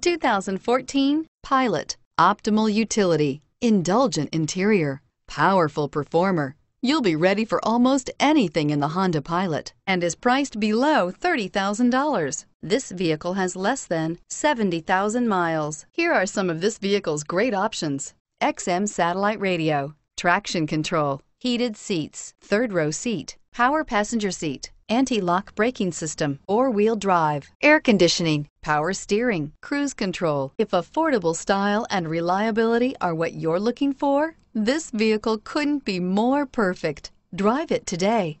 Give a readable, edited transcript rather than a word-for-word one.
2014 Pilot. Optimal utility, indulgent interior, powerful performer. You'll be ready for almost anything in the Honda Pilot and is priced below $30,000. This vehicle has less than 70,000 miles. Here are some of this vehicle's great options: XM satellite radio, traction control, heated seats, third row seat, power passenger seat, anti-lock braking system, four-wheel drive, air conditioning, power steering, cruise control. If affordable style and reliability are what you're looking for, this vehicle couldn't be more perfect. Drive it today.